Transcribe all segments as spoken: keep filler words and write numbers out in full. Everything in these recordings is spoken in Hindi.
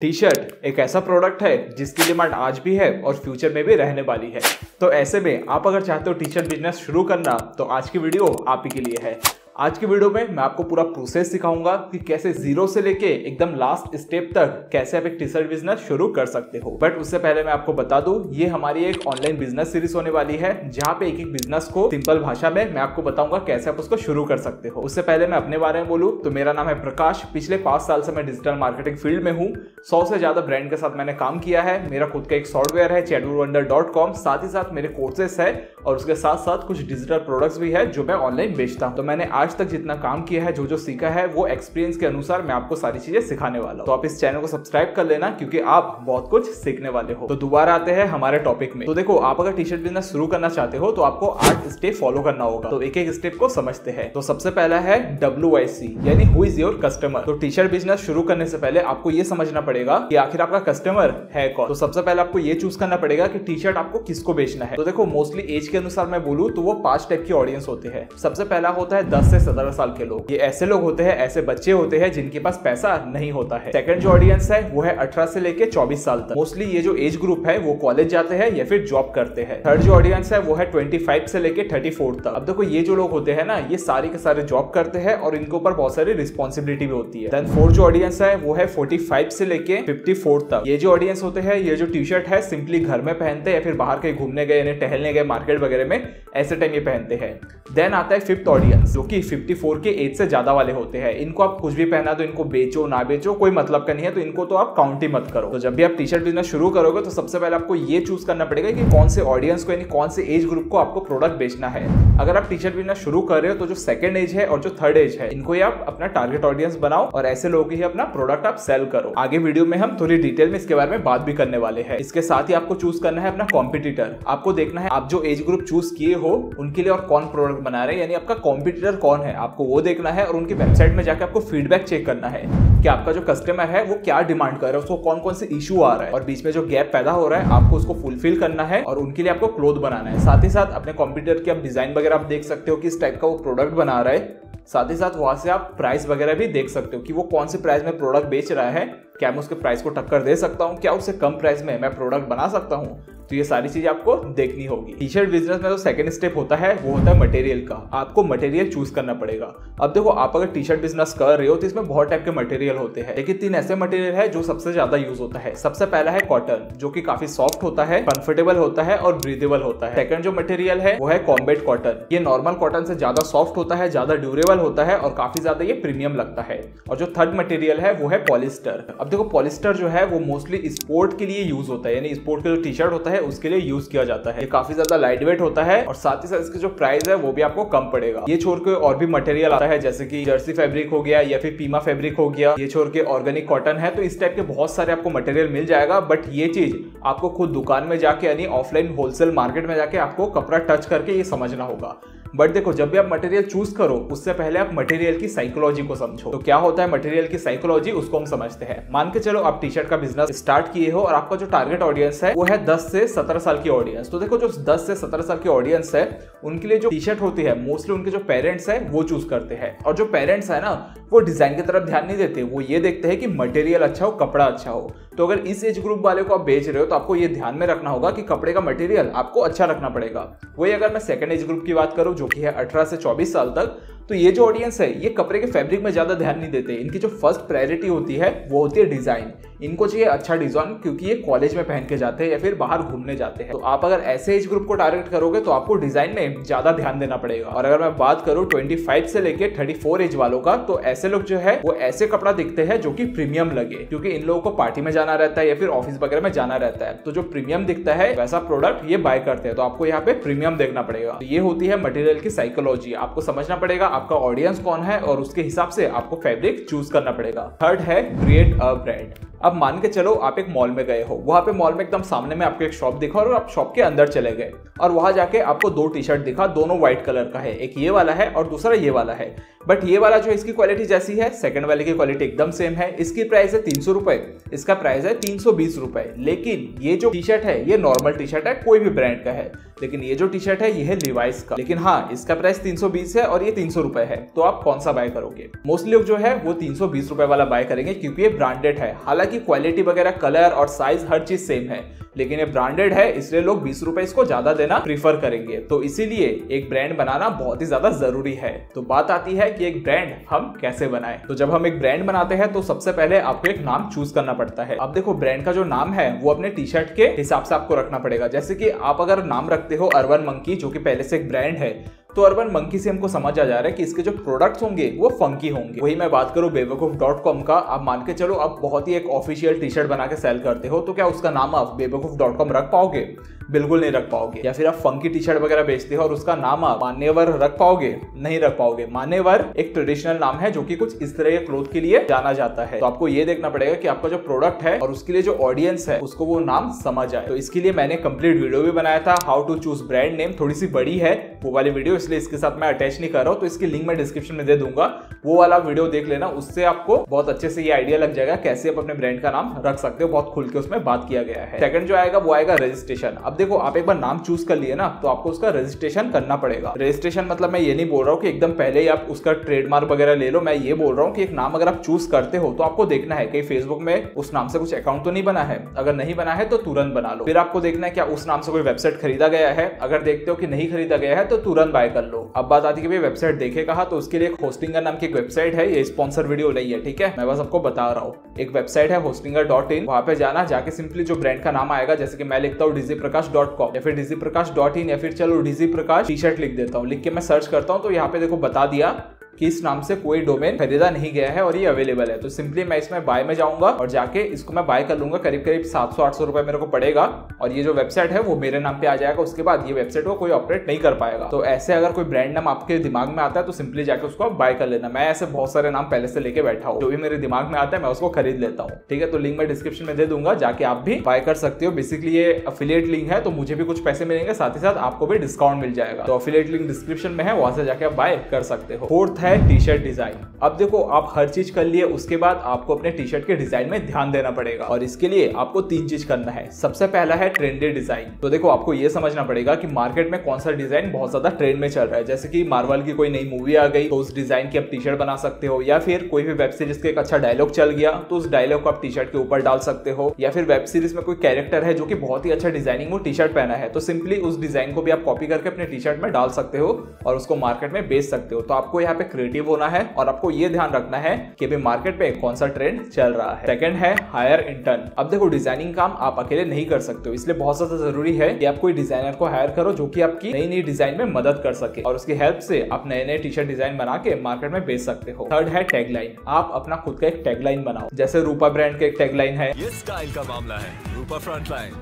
टी शर्ट एक ऐसा प्रोडक्ट है जिसकी डिमांड आज भी है और फ्यूचर में भी रहने वाली है। तो ऐसे में आप अगर चाहते हो टी शर्ट बिजनेस शुरू करना तो आज की वीडियो आप ही के लिए है। आज की वीडियो में मैं आपको पूरा प्रोसेस सिखाऊंगा कि कैसे जीरो से लेके एकदम लास्ट स्टेप तक कैसे आप एक टी शर्ट बिजनेस शुरू कर सकते हो। बट उससे पहले मैं आपको बता दूं, ये हमारी एक ऑनलाइन बिजनेस सीरीज होने वाली है जहां पे एक एक बिजनेस को सिंपल भाषा में मैं आपको बताऊंगा कैसे आप उसको शुरू कर सकते हो। उससे पहले मैं अपने बारे में बोलूँ तो मेरा नाम है प्रकाश। पिछले पाँच साल से मैं डिजिटल मार्केटिंग फील्ड में हूँ। सौ से ज्यादा ब्रांड के साथ मैंने काम किया है। मेरा खुद का एक सॉफ्टवेयर है चैटवंडर डॉट कॉम, साथ ही साथ मेरे कोर्सेस है और उसके साथ साथ कुछ डिजिटल प्रोडक्ट्स भी है जो मैं ऑनलाइन बेचता हूँ। तो मैंने आज तक जितना काम किया है, जो जो सीखा है, वो एक्सपीरियंस के अनुसार मैं आपको सारी चीजें सिखाने वाला हूं। तो आप इस चैनल को सब्सक्राइब कर लेना क्योंकि आप बहुत कुछ सीखने वाले हो। तो दोबारा आते हैं हमारे टॉपिक में। तो देखो, आप अगर टी शर्ट बिजनेस शुरू करना चाहते हो तो आपको आठ स्टेप फॉलो करना होगा। तो एक एक स्टेप को समझते हैं। तो सबसे पहला है डब्ल्यू आई सी यानी हु इज योर कस्टमर। तो टी शर्ट बिजनेस शुरू करने से पहले आपको ये समझना पड़ेगा कि आखिर आपका कस्टमर है कौन। तो सबसे पहले आपको ये चूज करना पड़ेगा कि टी शर्ट आपको किसको बेचना है। तो देखो, मोस्टली एज के अनुसार मैं बोलूँ तो वो पांच टाइप की ऑडियंस होते हैं। सबसे पहला होता है दस से सत्रह साल के लोग। ये ऐसे लोग होते हैं, ऐसे बच्चे होते हैं जिनके पास पैसा नहीं होता है। सेकंड जो ऑडियंस है वो है अठारह से लेके चौबीस साल तक। मोस्टली ये जो एज ग्रुप है वो कॉलेज जाते हैं या फिर जॉब करते हैं। थर्ड जो ऑडियंस है वो है पच्चीस से लेके चौंतीस तक। अब देखो, ये जो लोग होते हैं ना, ये सारे के सारे जॉब करते हैं और इनके ऊपर बहुत सारी रिस्पॉन्सिबिलिटी भी होती है। देन फोर्थ जो ऑडियंस है वो है फोर्टी फाइव से लेके फिफ्टी फोर तक। ये जो ऑडियंस होते हैं, ये जो टी शर्ट है सिंपली घर में पहनते हैं या फिर बाहर कहीं घूमने गए यानी टहलने गए मार्केट वगैरह में, ऐसे टाइम ये पहनते हैं। देन आता है फिफ्थ ऑडियंस जो कि चौवन के एज से ज्यादा वाले होते हैं। इनको आप कुछ भी पहना दो, इनको बेचो ना बेचो कोई मतलब का नहीं है, तो इनको तो आप काउंट ही मत करो। तो जब भी आप टी शर्ट बिजनेस शुरू करोगे तो सबसे पहले आपको ये चूज करना पड़ेगा कि कौन से ऑडियंस को यानी कौन से एज ग्रुप को आपको प्रोडक्ट बेचना है। अगर आप टी शर्ट बिजनेस शुरू कर रहे हो तो जो सेकंड एज है और जो थर्ड एज है, इनको ही आप अपना टारगेट ऑडियंस बनाओ और ऐसे लोगों ही अपना प्रोडक्ट आप सेल करो। आगे वीडियो में हम थोड़ी डिटेल में इसके बारे में बात भी करने वाले हैं। इसके साथ ही आपको चूज करना है अपना कॉम्पिटिटर। आपको देखना है आप जो एज ग्रुप चूज किए हो उनके लिए और कौन प्रोडक्ट बना रहे हैं, यानी आपका कॉम्पिटिटर कौन है, आपको वो देखना है और उनकी वेबसाइट में जाकर आपको फीडबैक चेक करना है कि आपका जो कस्टमर है वो क्या डिमांड कर रहा है, उसको कौन कौन से इशू आ रहा है और बीच में जो गैप पैदा हो रहा है आपको उसको फुलफिल करना है और उनके लिए आपको क्लोथ बनाना है। साथ ही साथ अपने कॉम्पिटिटर की आप डिजाइन वगैरह आप देख सकते हो किस टाइप का वो प्रोडक्ट बना रहा है। साथ ही साथ वहाँ से आप प्राइस वगैरह भी देख सकते हो कि वो कौन से प्राइस में प्रोडक्ट बेच रहा है, क्या मैं उसके प्राइस को टक्कर दे सकता हूँ, क्या उससे कम प्राइस में मैं प्रोडक्ट बना सकता हूँ। तो ये सारी चीज़ आपको देखनी होगी। टी शर्ट बिजनेस में जो सेकंड स्टेप होता है वो होता है मटेरियल का। आपको मटेरियल चूज करना पड़ेगा। अब देखो, आप अगर टी शर्ट बिजनेस कर रहे हो तो इसमें बहुत टाइप के मटेरियल होते हैं, लेकिन तीन ऐसे मटेरियल है जो सबसे ज्यादा यूज होता है। सबसे पहला है कॉटन जो कि काफी सॉफ्ट होता है, कंफर्टेबल होता है और ब्रीदेबल होता है। सेकंड जो मटेरियल है वो है कॉम्बैट कॉटन। ये नॉर्मल कॉटन से ज्यादा सॉफ्ट होता है, ज्यादा ड्यूरेबल होता है और काफी ज्यादा ये प्रीमियम लगता है। और जो थर्ड मटेरियल है वो है पॉलिस्टर। अब देखो, पॉलिस्टर जो है वो मोस्टली स्पोर्ट के लिए यूज होता है, यानी स्पोर्ट के जो टी शर्ट होता है उसके लिए यूज किया जाता है। ये काफी ज्यादा लाइट वेट होता है और साथ ही साथ इसके जो प्राइस है वो भी आपको कम पड़ेगा। ये छोड़ के और भी मटेरियल आता है जैसे कि जर्सी फैब्रिक हो गया या फिर पीमा फैब्रिक हो गया, ये छोड़ के ऑर्गेनिक कॉटन है। तो इस टाइप के बहुत सारे आपको मटेरियल मिल जाएगा। बट ये चीज आपको खुद दुकान में जाके यानी ऑफलाइन होलसेल मार्केट में जाके आपको कपड़ा टच करके ये समझना होगा। बट देखो, जब भी आप मटेरियल चूज करो उससे पहले आप मटेरियल की साइकोलॉजी को समझो। तो क्या होता है मटेरियल की साइकोलॉजी, उसको हम समझते हैं। मान के चलो आप टी शर्ट का बिजनेस स्टार्ट किए हो और आपका जो टारगेट ऑडियंस है वो है दस से सत्रह साल की ऑडियंस। तो देखो, जो दस से सत्रह साल की ऑडियंस है उनके लिए जो टी शर्ट होती है मोस्टली उनके जो पेरेंट्स है वो चूज करते हैं। और जो पेरेंट्स है ना वो डिजाइन की तरफ ध्यान नहीं देते, वो ये देखते हैं कि मटेरियल अच्छा हो, कपड़ा अच्छा हो। तो अगर इस एज ग्रुप वाले को आप बेच रहे हो तो आपको ये ध्यान में रखना होगा कि कपड़े का मटेरियल आपको अच्छा रखना पड़ेगा। वही अगर मैं सेकंड एज ग्रुप की बात करूँ जो कि है अठारह से चौबीस साल तक, तो ये जो ऑडियंस है ये कपड़े के फैब्रिक में ज़्यादा ध्यान नहीं देते। इनकी जो फर्स्ट प्रायोरिटी होती है वो होती है डिज़ाइन। इनको चाहिए अच्छा डिज़ाइन क्योंकि ये कॉलेज में पहन के जाते हैं या फिर बाहर घूमने जाते हैं। तो आप अगर ऐसे एज ग्रुप को टारगेट करोगे तो आपको डिज़ाइन में ज़्यादा ध्यान देना पड़ेगा। और अगर मैं बात करूँ पच्चीस से लेकर चौंतीस एज वालों का, तो ऐसे लोग जो है वो ऐसे कपड़ा दिखते हैं जो कि प्रीमियम लगे, क्योंकि इन लोगों को पार्टी में जाना रहता है या फिर ऑफिस वगैरह में जाना रहता है। तो जो प्रीमियम दिखता है वैसा प्रोडक्ट ये बाय करते हैं। तो आपको यहाँ पे प्रीमियम देखना पड़ेगा। ये होती है मटेरियल की साइकोलॉजी। आपको समझना पड़ेगा आपका ऑडियंस कौन है और उसके हिसाब से आपको फैब्रिक चूज करना पड़ेगा। थर्ड है क्रिएट अ ब्रांड। अब मान के चलो आप एक मॉल में गए हो, वहाँ पे मॉल में एकदम सामने में आपको एक शॉप दिखा और आप शॉप के अंदर चले गए और वहाँ जाके आपको दो टी शर्ट दिखा, दोनों व्हाइट कलर का है, एक ये वाला है और दूसरा ये वाला है। बट ये वाला जो इसकी क्वालिटी जैसी है सेकंड वाले की क्वालिटी एकदम सेम है। इसकी प्राइस है तीन सौ रुपए, इसका प्राइस है तीन सौ बीस रुपए। लेकिन ये जो टी शर्ट है ये नॉर्मल टी शर्ट है, कोई भी ब्रांड का है, लेकिन ये जो टी शर्ट है ये है लिवाइस का। लेकिन हाँ, इसका प्राइस तीन सौ बीस है और ये तीन सौ रुपए है। तो आप कौन सा बाय करोगे? मोस्टली लोग जो है वो तीन सौ बीस रुपए वाला बाय करेंगे क्योंकि ये ब्रांडेड है। हालांकि क्वालिटी वगैरह, कलर और साइज हर चीज सेम है, लेकिन ये ब्रांडेड है इसलिए लोग बीस रुपए इसको ज्यादा देना प्रीफर करेंगे। तो इसीलिए एक ब्रांड बनाना बहुत ही ज्यादा जरूरी है। तो बात आती है कि एक ब्रांड हम कैसे बनाए। तो जब हम एक ब्रांड बनाते हैं तो सबसे पहले आपको एक नाम चूज करना पड़ता है। आप देखो, ब्रांड का जो नाम है वो अपने टी शर्ट के हिसाब से आपको रखना पड़ेगा। जैसे कि आप अगर नाम रखते हो अर्बन मंकी, जो कि पहले से एक ब्रांड है, तो अर्बन मंकी से हमको समझ आ जा रहा है कि इसके जो प्रोडक्ट्स होंगे वो फंकी होंगे। वही मैं बात करूं बेवकूफ डॉट कॉम का, आप मान के चलो आप बहुत ही एक ऑफिशियल टी शर्ट बना के सेल करते हो, तो क्या उसका नाम आप बेवकूफ डॉट कॉम रख पाओगे? बिल्कुल नहीं रख पाओगे। या फिर आप फंकी टी शर्ट वगैरह बेचते हो और उसका नाम आप मान्यवर रख पाओगे? नहीं रख पाओगे। मान्यवर एक ट्रेडिशनल नाम है जो कि कुछ इस तरह के क्लोथ के लिए जाना जाता है। तो आपको ये देखना पड़ेगा कि आपका जो प्रोडक्ट है और उसके लिए जो ऑडियंस है उसको वो नाम समझ आए। तो इसके लिए मैंने कंप्लीट वीडियो भी बनाया था, how to choose brand name. थोड़ी सी बड़ी है वो वाली वीडियो, इसलिए इसके साथ मैं अटैच नहीं कर रहा हूँ, तो इसकी लिंक मैं डिस्क्रिप्शन में दे दूंगा। वो वाला वीडियो देख लेना, उससे आपको बहुत अच्छे से ये आइडिया लग जाएगा कैसे आप अपने ब्रांड का नाम रख सकते हो। बहुत खुल के उसमें बात किया गया है। सेकंड जो आएगा वो आएगा रजिस्ट्रेशन। अब देखो, आप एक बार नाम चूज कर लिए ना, तो आपको उसका रजिस्ट्रेशन करना पड़ेगा। रजिस्ट्रेशन मतलब मैं ये नहीं बोल रहा हूँ कि एकदम पहले ही आप उसका ट्रेडमार्क वगैरह ले लो। मैं ये बोल रहा हूँ कि एक नाम अगर आप चूज करते हो तो आपको देखना है कि फेसबुक में उस नाम से कुछ अकाउंट तो नहीं बना है। अगर नहीं बना है तो तुरंत बना लो। फिर आपको देखना है क्या उस नाम से कोई वेबसाइट खरीदा गया है। अगर देखते हो कि नहीं खरीदा गया है तो तुरंत बाय कर लो। अब बात आती है कि भाई वेबसाइट देखे कहाँ, तो उसके लिए होस्टिंगर नाम की एक वेबसाइट है। ये स्पॉन्सर वीडियो नहीं है, ठीक है, मैं बस आपको बता रहा हूँ। एक वेबसाइट है होस्टिंगर डॉट इन, वहाँ पे जाना, जाके सिंपली जो ब्रांड का नाम आएगा, जैसे कि मैं लिखता हूँ डिजिप्रकाश डॉट कॉम या फिर डिजिप्रकाश डॉट इन या फिर चलो डिजिप्रकाश टी शर्ट लिख देता हूँ। लिख के मैं सर्च करता हूँ तो यहाँ पे देखो बता दिया कि इस नाम से कोई डोमेन खरीदा नहीं गया है और ये अवेलेबल है। तो सिंपली मैं इसमें बाय में जाऊंगा और जाके इसको मैं बाय कर लूंगा। करीब करीब सात सौ आठ सौ रुपए मेरे को पड़ेगा और ये जो वेबसाइट है वो मेरे नाम पे आ जाएगा। उसके बाद ये वेबसाइट को कोई ऑपरेट नहीं कर पाएगा। तो ऐसे अगर कोई ब्रांड नाम आपके दिमाग में आता है तो सिंपली जाकर उसको आप बाय कर लेना। मैं ऐसे बहुत सारे नाम पहले से लेके बैठा हूँ, जो भी मेरे दिमाग में आता है मैं उसको खरीद लेता हूँ, ठीक है। तो लिंक मैं डिस्क्रिप्शन में दे दूंगा, जाके आप भी बाय कर सकते हो। बेसिकली ये अफिलिएट लिंक है, तो मुझे भी कुछ पैसे मिलेंगे, साथ ही साथ आपको भी डिस्काउंट मिल जाएगा। तो अफिलिएट लिंक डिस्क्रिप्शन में है, वहां से जाके आप बाय कर सकते हो। फोर्थ है टी शर्ट डिजाइन। अब देखो, आप हर चीज कर लिए, उसके बाद आपको अपने टी शर्ट के डिजाइन में ध्यान देना पड़ेगा और इसके लिए आपको तीन चीज करना है। सबसे पहला है ट्रेंडी डिजाइन। तो देखो, आपको ये समझना पड़ेगा कि मार्केट में कौन सा डिजाइन बहुत ज्यादा ट्रेंड में चल रहा है। जैसे कि मार्वल की कोई नई मूवी आ गई तो उस डिजाइन की आप टी शर्ट बना सकते हो, या फिर कोई भी वेब सीरीज का एक अच्छा डायलॉग चल गया तो उस डायलॉग को आप टी शर्ट के ऊपर डाल सकते हो, या फिर वेब सीरीज में कोई कैरेक्टर है जो कि बहुत ही अच्छा डिजाइनिंग वो टी शर्ट पहना है तो सिंपली उस डिजाइन को भी आप कॉपी करके अपने टी शर्ट में डाल सकते हो और उसको मार्केट में बेच सकते हो। तो आपको यहाँ पे क्रिएटिव होना है और आपको ये ध्यान रखना है कि भी मार्केट में कौन सा ट्रेंड चल रहा है। सेकंड है हायर इंटर्न। अब देखो, डिजाइनिंग काम आप अकेले नहीं कर सकते हो, इसलिए बहुत ज्यादा जरूरी है कि आप कोई डिजाइनर को हायर करो जो कि आपकी नई नई डिजाइन में मदद कर सके और उसकी हेल्प से आप नए नए टी शर्ट डिजाइन बना के मार्केट में बेच सकते हो। थर्ड है टैगलाइन। आप अपना खुद का एक टैगलाइन बनाओ, जैसे रूपा ब्रांड का एक टैगलाइन है, ये स्टाइल का मामला है, रूपा फ्रंटलाइन।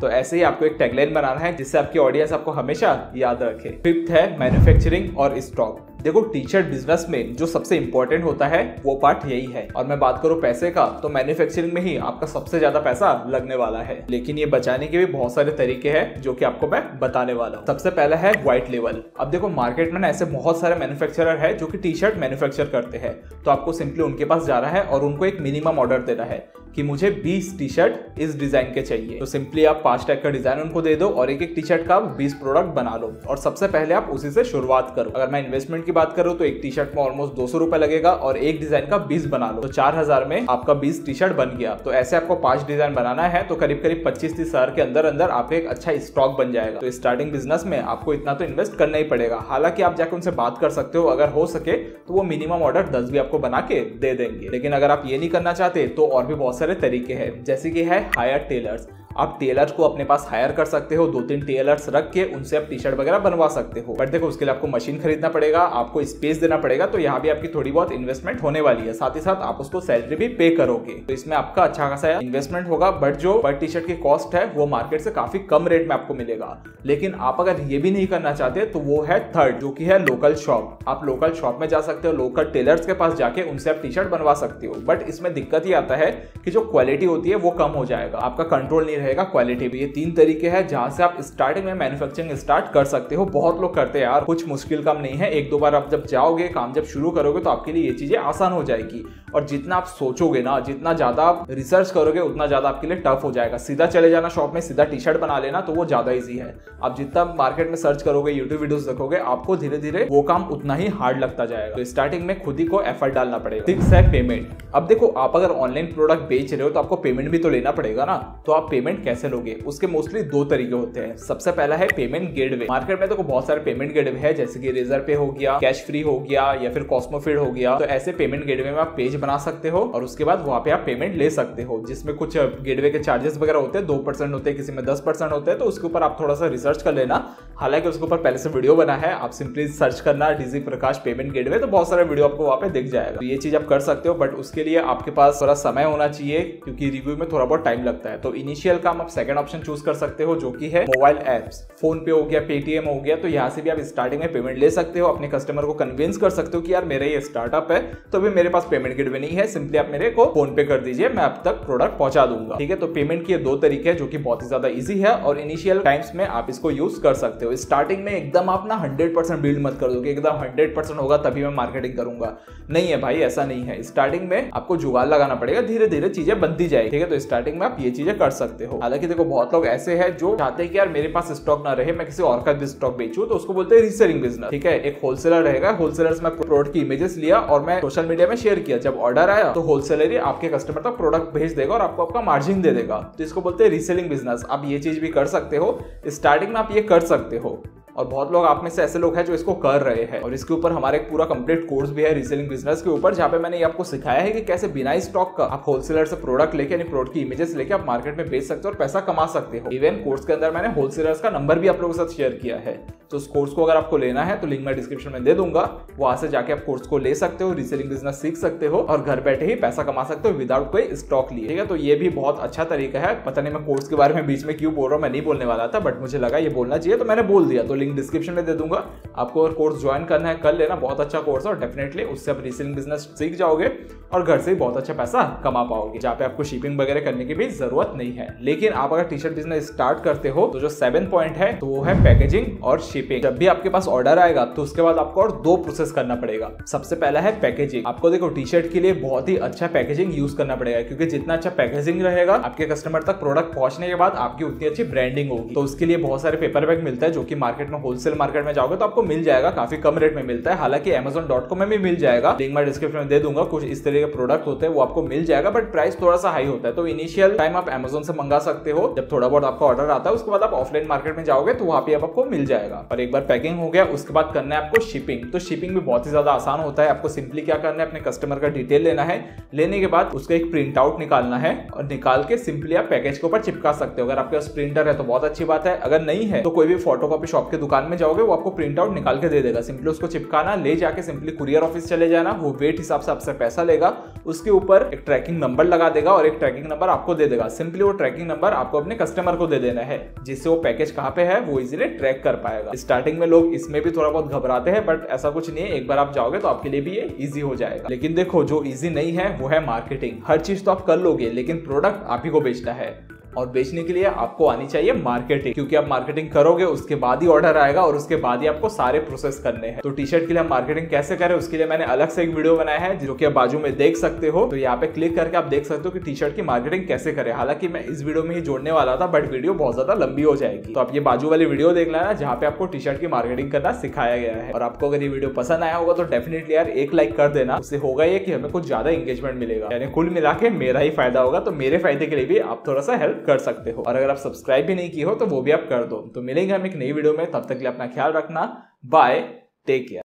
तो ऐसे ही आपको एक टैगलाइन बनाना है जिससे आपकी ऑडियंस आपको हमेशा याद रखे। फिफ्थ है मैन्युफैक्चरिंग और स्टॉक। देखो, टी शर्ट बिजनेस में जो सबसे इंपॉर्टेंट होता है वो पार्ट यही है। और मैं बात करूँ पैसे का, तो मैन्युफैक्चरिंग में ही आपका सबसे ज्यादा पैसा लगने वाला है, लेकिन ये बचाने के भी बहुत सारे तरीके हैं जो कि आपको मैं बताने वाला हूँ। सबसे पहला है व्हाइट लेवल। अब देखो, मार्केट में ऐसे बहुत सारे मैन्युफैक्चरर है जो कि टी शर्ट मैन्युफैक्चर करते हैं, तो आपको सिंपली उनके पास जाना है और उनको एक मिनिमम ऑर्डर देना है कि मुझे बीस टी शर्ट इस डिजाइन के चाहिए। तो सिंपली आप पांच टैग का डिजाइन उनको दे दो और एक एक टी शर्ट का बीस प्रोडक्ट बना लो और सबसे पहले आप उसी से शुरुआत करो। अगर मैं इन्वेस्टमेंट की बात करूं तो एक टी शर्ट में ऑलमोस्ट दो सौ रुपए लगेगा और एक डिजाइन का बीस बना लो, तो चार हजार में आपका बीस टी शर्ट बन गया। तो ऐसे आपको पांच डिजाइन बनाना है, तो करीब करीब पच्चीस तीस हजार के अंदर अंदर आपका एक अच्छा स्टॉक बन जाएगा। तो स्टार्टिंग बिजनेस में आपको इतना तो इन्वेस्ट करना ही पड़ेगा। हालांकि आप जाकर उनसे बात कर सकते हो, अगर हो सके तो वो मिनिमम ऑर्डर दस भी आपको बना के दे देंगे। लेकिन अगर आप ये नहीं करना चाहते तो और भी बहुत सारे तरीके हैं, जैसे कि है हायर टेलर्स। आप टेलर को अपने पास हायर कर सकते हो, दो तीन टेलर्स रख के उनसे आप टी शर्ट वगैरह बनवा सकते हो। बट देखो, उसके लिए आपको मशीन खरीदना पड़ेगा, आपको स्पेस देना पड़ेगा, तो यहाँ भी आपकी थोड़ी बहुत इन्वेस्टमेंट होने वाली है। साथ ही साथ आप उसको सैलरी भी पे करोगे, तो इसमें आपका अच्छा खासा इन्वेस्टमेंट होगा। बट जो पर टी शर्ट की कॉस्ट है वो मार्केट से काफी कम रेट में आपको मिलेगा। लेकिन आप अगर ये भी नहीं करना चाहते तो वो है थर्ड, जो की है लोकल शॉप। आप लोकल शॉप में जा सकते हो, लोकल टेलर्स के पास जाके उनसे आप टी शर्ट बनवा सकते हो। बट इसमें दिक्कत ये आता है कि जो क्वालिटी होती है वो कम हो जाएगा, आपका कंट्रोल नहीं रहेगा क्वालिटी भी। ये तीन तरीके हैं जहाँ से आप स्टार्टिंग में मैन्युफैक्चरिंग स्टार्ट कर सकते हो। बहुत लोग करते हैं यार, कुछ मुश्किल काम नहीं है। एक दो बार आप जब जाओगे, काम जब शुरू करोगे तो आपके लिए ये चीजें आसान हो जाएगी। और जितना आप सोचोगे ना, जितना ज्यादा आप रिसर्च करोगे, उतना ज्यादा आपके लिए टफ हो जाएगा। सीधा चले जाना शॉप में, सीधा टी शर्ट बना लेना, तो वो ज्यादा ईजी है। आप जितना मार्केट में सर्च करोगे, यूट्यूब वीडियोस देखोगे, आपको धीरे धीरे वो काम उतना ही हार्ड लगता जाएगा। तो स्टार्टिंग में खुद ही को एफर्ट डालना पड़ेगा। सिक्स है पेमेंट। अब देखो, आप अगर ऑनलाइन प्रोडक्ट बेच रहे हो तो आपको पेमेंट भी तो लेना पड़ेगा ना। तो आप पेमेंट कैसे लोगे, उसके मोस्टली दो तरीके होते हैं। सबसे पहला है पेमेंट गेटवे। मार्केट में तो बहुत सारे पेमेंट गेटवे है, जैसे कि रेजर पे हो गया, कैश फ्री हो गया, या फिर कॉस्मोफीड हो गया। तो ऐसे पेमेंट गेटवे में आप पेज बना सकते हो और उसके बाद वहाँ पे आप पेमेंट ले सकते हो, जिसमें कुछ गेटवे के चार्जेस वगैरह होते हैं। दो परसेंट होते हैं, किसी में दस परसेंट होते हैं। तो उसके ऊपर आप थोड़ा सा रिसर्च कर लेना। हालांकि उसके ऊपर पहले से वीडियो बना है, आप सिंपली सर्च करना डिजी प्रकाश पेमेंट गेटवे, तो बहुत सारे वीडियो आपको वहाँ पे दिख जाएगा। तो ये चीज आप कर सकते हो, बट उसके लिए आपके पास थोड़ा समय होना चाहिए, क्योंकि रिव्यू में थोड़ा बहुत टाइम लगता है। तो इनिशियल काम आप सेकंड ऑप्शन चूज कर सकते हो, जो कि है मोबाइल एप्स। फोन पे हो गया, पेटीएम हो गया। तो यहाँ से भी आप स्टार्टिंग में पेमेंट ले सकते हो। अपने कस्टमर को कन्विंस कर सकते हो कि यार मेरा ये स्टार्टअप है, तो भी मेरे पास पेमेंट गेटवे नहीं है, सिंपली आप मेरे को फोन पे कर दीजिए, मैं आप तक प्रोडक्ट पहुंचा दूंगा। ठीक है, तो पेमेंट के दो तरीके हैं, जो कि बहुत ही ज्यादा इजी है और इनिशियल टाइम्स में आप इसको यूज कर सकते हो। स्टार्टिंग में एकदम आप ना हंड्रेड परसेंट बिल्ड मत कर दो कि एकदम हंड्रेड परसेंट होगा तभी मैं मार्केटिंग करूंगा। नहीं है भाई, ऐसा नहीं है। स्टार्टिंग में आपको जुगाड़ लगाना पड़ेगा, धीरे धीरे चीजें बनती जाएगी। ठीक है, तो स्टार्टिंग में आप ये चीजें कर सकते हो। हालांकि देखो, बहुत लोग ऐसे हैं जो चाहते हैं कि यार मेरे पास स्टॉक ना रहे, मैं किसी और का भी स्टॉक बेचूं, तो उसको बोलते हैं रीसेलिंग बिजनेस। ठीक है, एक होलसेलर रहेगा, होलसेलर से मैं प्रोडक्ट की इमेजेस लिया और मैं सोशल मीडिया में शेयर किया। जब ऑर्डर आया तो होलसेलर ही आपके कस्टमर तक प्रोडक्ट भेज देगा और आपको आपका मार्जिन दे देगा। तो इसको बोलते हैं रीसेलिंग बिजनेस। आप ये चीज भी कर सकते हो, स्टार्टिंग में आप ये कर सकते हो। और बहुत लोग आप में से ऐसे लोग हैं जो इसको कर रहे हैं। और इसके ऊपर हमारा एक पूरा कंप्लीट कोर्स भी है रीसेलिंग बिजनेस के ऊपर, जहाँ पे मैंने आपको सिखाया है कि कैसे बिना स्टॉक का आप होलसेलर से प्रोडक्ट लेके, यानी प्रोडक्ट की इमेजेस लेके आप मार्केट में बेच सकते हो और पैसा कमा सकते हो। इवन कोर्स के अंदर मैंने होलसेलर्स का नंबर भी आप लोगों के साथ शेयर किया है। तो उस कोर्स को अगर आपको लेना है तो लिंक मैं डिस्क्रिप्शन में दे दूंगा, वहां से जाके आप कोर्स को ले सकते हो, रीसेलिंग बिजनेस सीख सकते हो और घर बैठे ही पैसा कमा सकते हो विदाउट कोई स्टॉक लिए। ठीक है, तो ये भी बहुत अच्छा तरीका है। पता नहीं मैं कोर्स के बारे में बीच में क्यों बोल रहा हूँ, मैं नहीं बोलने वाला था, बट मुझे लगा ये बोलना चाहिए तो मैंने बोल दिया। तो लिंक डिस्क्रिप्शन में दे दूंगा, आपको और कोर्स ज्वाइन करना है कर लेना। बहुत अच्छा कोर्स है और डेफिनेटली उससे आप रीसेलिंग बिजनेस सीख जाओगे और घर से ही बहुत अच्छा पैसा कमा पाओगे, जहाँ पे आपको शिपिंग वगैरह करने की भी जरूरत नहीं है। लेकिन आप अगर टी शर्ट बिजनेस स्टार्ट करते हो तो जो सेवन पॉइंट है तो वो है पैकेजिंग और शिपिंग। जब भी आपके पास ऑर्डर आएगा तो उसके बाद आपको और दो प्रोसेस करना पड़ेगा। सबसे पहला है पैकेजिंग। आपको देखो, टी शर्ट के लिए बहुत ही अच्छा पैकेजिंग यूज करना पड़ेगा, क्योंकि जितना अच्छा पैकेजिंग रहेगा, आपके कस्टमर तक प्रोडक्ट पहुंचने के बाद आपकी उतनी अच्छी ब्रांडिंग होगी। तो उसके लिए बहुत सारे पेपर बैग मिलता है, जो कि मार्केट में, होलसेल मार्केट में जाओगे तो आपको मिल जाएगा, काफी कम रेट में मिलता है। हालांकि अमेजोन डॉट कॉम में भी मिल जाएगा, लिंक मैं डिस्क्रिप्शन में दे दूंगा। कुछ इस तरह के प्रोडक्ट होते हैं वो आपको मिल जाएगा, बट प्राइस थोड़ा सा हाई होता है। तो इनिशियल टाइम आप अमेजोन से मंगा सकते हो। जब थोड़ा बहुत आपका ऑर्डर आता है, उसके बाद आप ऑफलाइन मार्केट में जाओगे तो वहाँ पे आपको मिल जाएगा। और एक बार पैकिंग हो गया, उसके बाद करना है आपको शिपिंग। तो शिपिंग भी बहुत ही ज्यादा आसान होता है। आपको सिंपली क्या करना है, अपने कस्टमर का डिटेल लेना है, लेने के बाद उसका एक प्रिंट आउट निकालना है और निकाल के सिंपली आप पैकेज के ऊपर चिपका सकते हो। अगर आपके पास प्रिंटर है तो बहुत अच्छी बात है, अगर नहीं है तो कोई भी फोटोकॉपी शॉप के दुकान में जाओगे, वो आपको प्रिंट आउट निकाल के दे देगा। सिंपली उसको चिपकाना, ले जाके सिंपली कुरियर ऑफिस चले जाना, वो वेट हिसाब से आपसे पैसा लेगा, उसके ऊपर एक ट्रैकिंग नंबर लगा देगा और एक ट्रैकिंग नंबर आपको दे देगा। सिंपली वो ट्रैकिंग नंबर आपको अपने कस्टमर को दे देना है, जिससे वो पैकेज कहाँ पे है वो इजीली ट्रैक कर पाएगा। स्टार्टिंग में लोग इसमें भी थोड़ा बहुत घबराते हैं, बट ऐसा कुछ नहीं है। एक बार आप जाओगे तो आपके लिए भी ये इजी हो जाएगा। लेकिन देखो, जो इजी नहीं है वो है मार्केटिंग। हर चीज तो आप कर लोगे, लेकिन प्रोडक्ट आप ही को बेचना है और बेचने के लिए आपको आनी चाहिए मार्केटिंग, क्योंकि आप मार्केटिंग करोगे उसके बाद ही ऑर्डर आएगा और उसके बाद ही आपको सारे प्रोसेस करने हैं। तो टी शर्ट के लिए मार्केटिंग कैसे करें, उसके लिए मैंने अलग से एक वीडियो बनाया है, जो कि आप बाजू में देख सकते हो। तो यहाँ पे क्लिक करके आप देख सकते हो कि टी शर्ट की मार्केटिंग कैसे करें। हालांकि मैं इस वीडियो में ही जोड़ने वाला था, बट वीडियो बहुत ज्यादा लंबी हो जाएगी। तो आप ये बाजू वाली वीडियो देख लेना, जहाँ पे आपको टी शर्ट की मार्केटिंग करना सिखाया गया है। और आपको अगर ये वीडियो पसंद आया होगा तो डेफिनेटली यार एक लाइक कर देना। उससे होगा ये कि हमें कुछ ज्यादा एंगेजमेंट मिलेगा, यानी कुल मिला के मेरा ही फायदा होगा। तो मेरे फायदे के लिए भी आप थोड़ा सा हेल्प कर सकते हो। और अगर आप सब्सक्राइब भी नहीं की हो तो वो भी आप कर दो। तो मिलेंगे हम एक नई वीडियो में, तब तक के लिए अपना ख्याल रखना। Bye, take care.